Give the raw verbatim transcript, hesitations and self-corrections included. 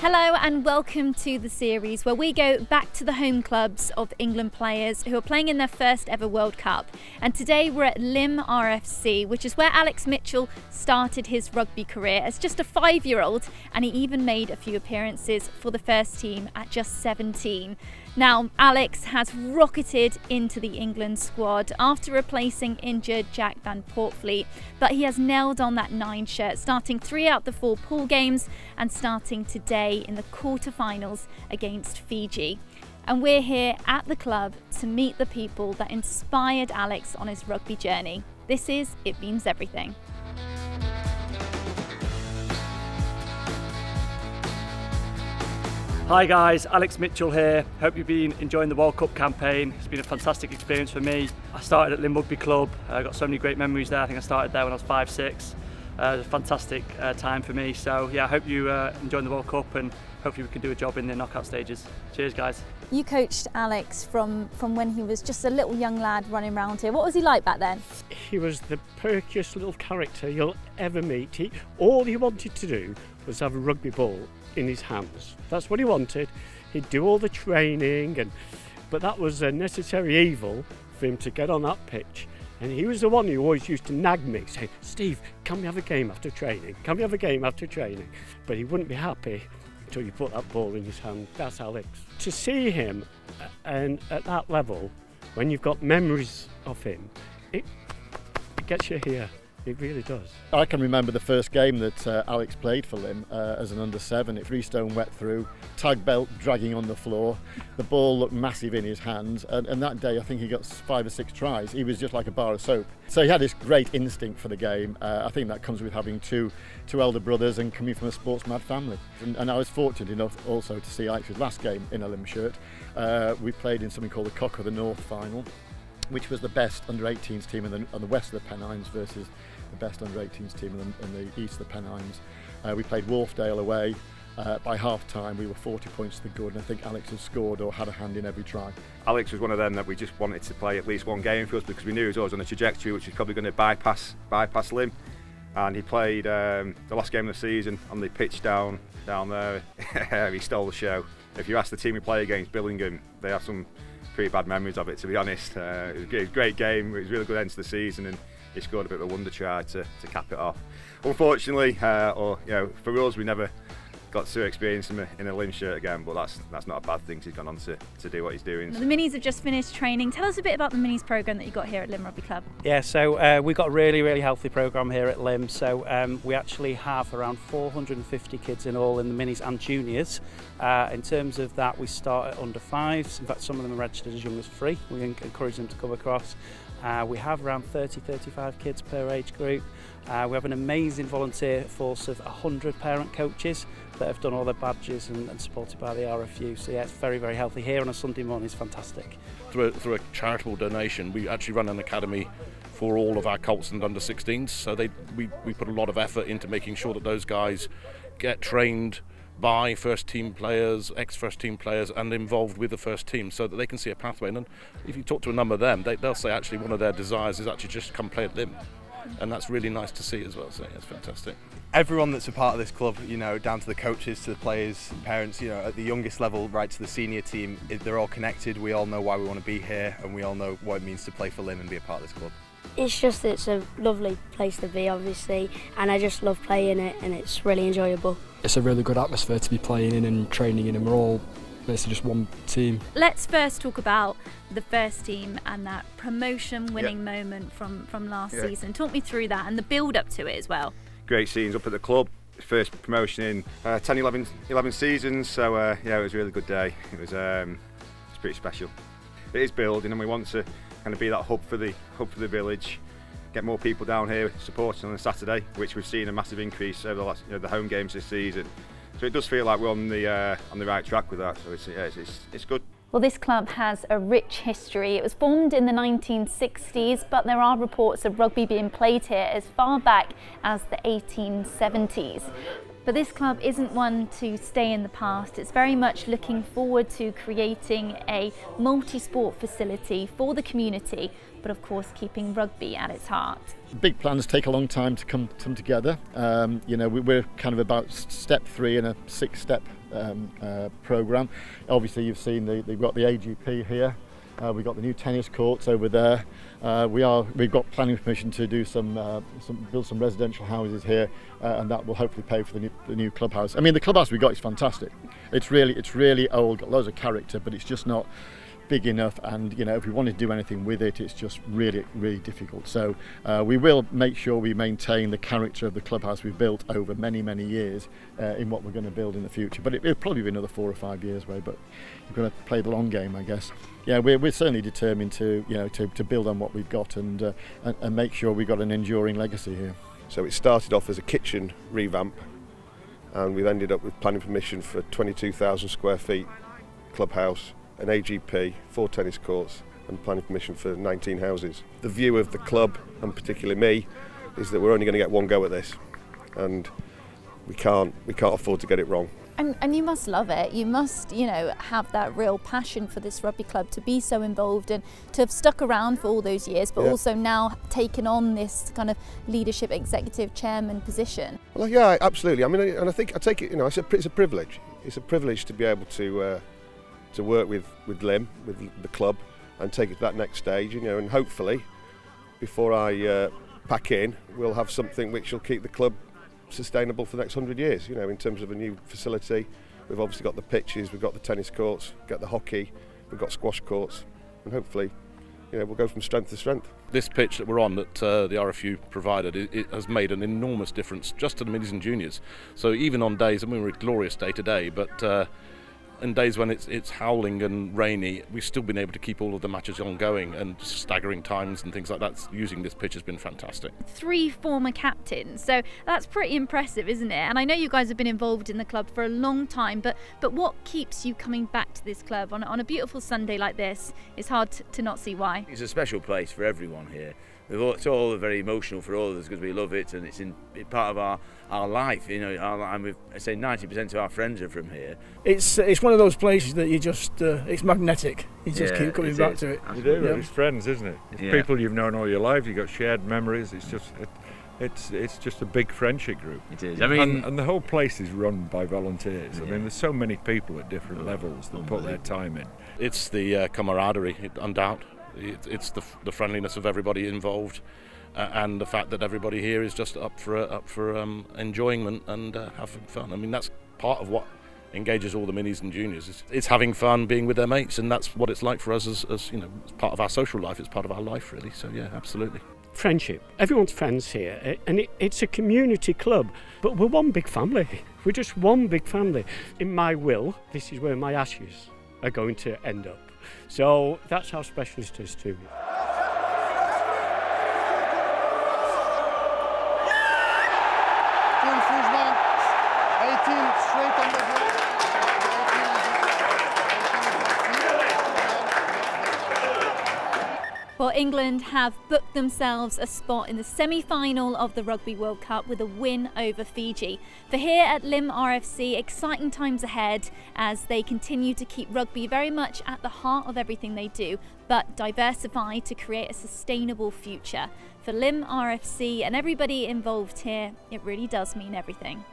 Hello and welcome to the series where we go back to the home clubs of England players who are playing in their first ever World Cup. And today we're at Lymm R F C, which is where Alex Mitchell started his rugby career as just a five-year-old, and he even made a few appearances for the first team at just seventeen. Now, Alex has rocketed into the England squad after replacing injured Jack Van Portfleet, but he has nailed on that nine shirt, starting three out the four pool games and starting today in the quarterfinals against Fiji. And we're here at the club to meet the people that inspired Alex on his rugby journey. This is It Means Everything. Hi guys, Alex Mitchell here. Hope you've been enjoying the World Cup campaign. It's been a fantastic experience for me. I started at Lymm Rugby Club. I got so many great memories there. I think I started there when I was five, six. Uh, it was a fantastic uh, time for me. So yeah, I hope you uh, enjoyed the World Cup and hopefully we can do a job in the knockout stages. Cheers guys. You coached Alex from, from when he was just a little young lad running around here. What was he like back then? He was the perkiest little character you'll ever meet. He, all he wanted to do was have a rugby ball in his hands. That's what he wanted. He'd do all the training, and but that was a necessary evil for him to get on that pitch. And he was the one who always used to nag me, saying, "Steve, can we have a game after training? Can we have a game after training?" But he wouldn't be happy until you put that ball in his hand. That's Alex. To see him and at that level, when you've got memories of him, it, it gets you here. It really does. I can remember the first game that uh, Alex played for Lymm uh, as an under seven. Three stone wet through, tag belt dragging on the floor. The ball looked massive in his hands, and, and that day I think he got five or six tries. He was just like a bar of soap. So he had this great instinct for the game. Uh, I think that comes with having two, two elder brothers and coming from a sports mad family. And, and I was fortunate enough also to see Alex's last game in a Lymm shirt. Uh, we played in something called the Cock of the North final, which was the best under eighteens team in the, on the west of the Pennines versus the best under eighteens team in the, in the east of the Pennines. Uh, we played Wharfdale away. Uh, by half time we were forty points to the good, and I think Alex had scored or had a hand in every try. Alex was one of them that we just wanted to play at least one game for us, because we knew he was always on a trajectory which was probably going to bypass bypass Lymm, and he played um, the last game of the season on the pitch down down there. He stole the show. If you ask the team we play against, Billingham, they have some pretty bad memories of it, to be honest. Uh, it was a great game, it was a really good end to the season, and he scored a bit of a wonder try to, to cap it off. Unfortunately, uh, or you know, for us, we never got to experience him in a Lymm shirt again, but that's that's not a bad thing, 'cause he's gone on to, to do what he's doing. The Minis have just finished training. Tell us a bit about the Minis programme that you got here at Lymm Rugby Club. Yeah, so uh, we've got a really, really healthy programme here at Lymm. So um, we actually have around four hundred and fifty kids in all in the Minis and Juniors. Uh, in terms of that, we start at under fives. In fact, some of them are registered as young as three. We encourage them to come across. Uh, we have around thirty, thirty-five kids per age group. Uh, we have an amazing volunteer force of one hundred parent coaches that have done all their badges and, and supported by the R F U. So yeah, it's very, very healthy. Here on a Sunday morning is fantastic. Through a, through a charitable donation, we actually run an academy for all of our colts and under sixteens. So they, we, we put a lot of effort into making sure that those guys get trained by first team players, ex-first team players, and involved with the first team, so that they can see a pathway. And then if you talk to a number of them, they, they'll say actually one of their desires is actually just come play at Lymm. And that's really nice to see as well, so it's fantastic. Everyone that's a part of this club, you know, down to the coaches, to the players, parents, you know, at the youngest level right to the senior team, they're all connected. We all know why we want to be here, and we all know what it means to play for Lymm and be a part of this club. It's just, it's a lovely place to be, obviously, and I just love playing it, and it's really enjoyable. It's a really good atmosphere to be playing in and training in, and we're all basically just one team. Let's first talk about the first team and that promotion winning yep. moment from, from last yep. season. Talk me through that and the build up to it as well. Great scenes up at the club. First promotion in uh, ten, eleven, eleven seasons, so uh, yeah, it was a really good day. It was, um, it was pretty special. It is building, and we want to kind of be that hub for the hub for the village, get more people down here supporting on a Saturday, which we've seen a massive increase over the last, you know, the home games this season. So it does feel like we're on the uh, on the right track with that. So it's yeah, it's, it's it's good. Well, this club has a rich history. It was formed in the nineteen sixties, but there are reports of rugby being played here as far back as the eighteen seventies. But this club isn't one to stay in the past. It's very much looking forward to creating a multi-sport facility for the community, but of course keeping rugby at its heart. Big plans take a long time to come, come together. Um, you know, we're kind of about step three in a six-step um, uh, programme. Obviously you've seen the, they've got the A G P here. Uh, we've got the new tennis courts over there. Uh, we are, we've got planning permission to do some, uh, some build some residential houses here, uh, and that will hopefully pay for the new, the new clubhouse. I mean, the clubhouse we got is fantastic. It's really, it's really old, got loads of character, but it's just not big enough. And you know, if we want to do anything with it, it's just really, really difficult. So uh, we will make sure we maintain the character of the clubhouse we've built over many, many years uh, in what we're going to build in the future. But it, it'll probably be another four or five years away. But you've got to play the long game, I guess. Yeah, we're, we're certainly determined to, you know, to, to build on what we've got and, uh, and and make sure we've got an enduring legacy here. So it started off as a kitchen revamp, and we've ended up with planning permission for twenty-two thousand square feet clubhouse, an A G P, four tennis courts, and planning permission for nineteen houses. The view of the club, and particularly me, is that we're only going to get one go at this, and we can't we can't afford to get it wrong. And, and you must love it. You must, you know, have that real passion for this rugby club to be so involved and to have stuck around for all those years, but yeah, also now taken on this kind of leadership, executive chairman position. Well, yeah, absolutely. I mean, and I think I take it. You know, it's a, it's a privilege. It's a privilege to be able to uh, to work with with Lymm, with the club, and take it to that next stage. You know, and hopefully, before I uh, pack in, we'll have something which will keep the club sustainable for the next hundred years, you know, in terms of a new facility. We've obviously got the pitches, we've got the tennis courts, we've got the hockey, we've got squash courts, and hopefully, you know, we'll go from strength to strength. This pitch that we're on, that uh, the R F U provided, it, it has made an enormous difference just to the middies and juniors. So even on days, I mean, we're a glorious day today, but uh, in days when it's it's howling and rainy, we've still been able to keep all of the matches ongoing, and staggering times and things like that. Using this pitch has been fantastic. Three former captains, so that's pretty impressive, isn't it? And I know you guys have been involved in the club for a long time, but but what keeps you coming back to this club on, on a beautiful Sunday like this? It's hard to not see why. It's a special place for everyone here. It's all very emotional for all of us because we love it, and it's in it's part of our our life. You know, our, and we've, I say ninety percent of our friends are from here. It's it's one of those places that you just uh, it's magnetic. You just yeah, keep coming back is. to it. You do. Yeah. It's friends, isn't it? It's yeah. people you've known all your life. You've got shared memories. It's just it, it's it's just a big friendship group. It is. I mean, and, and the whole place is run by volunteers. Yeah. I mean, there's so many people at different oh, levels that put their time in. It's the uh, camaraderie, undoubtedly. It's the, the friendliness of everybody involved, uh, and the fact that everybody here is just up for uh, up for um, enjoyment and uh, having fun. I mean, that's part of what engages all the minis and juniors. It's, it's having fun, being with their mates, and that's what it's like for us as, as you know, as part of our social life. It's part of our life, really. So yeah, absolutely. Friendship. Everyone's friends here, and it, it's a community club. But we're one big family. We're just one big family. In my will, this is where my ashes are going to end up. So that's how special it is too. Well, England have booked themselves a spot in the semi-final of the Rugby World Cup with a win over Fiji. For here at Lymm R F C, exciting times ahead as they continue to keep rugby very much at the heart of everything they do, but diversify to create a sustainable future. For Lymm R F C and everybody involved here, it really does mean everything.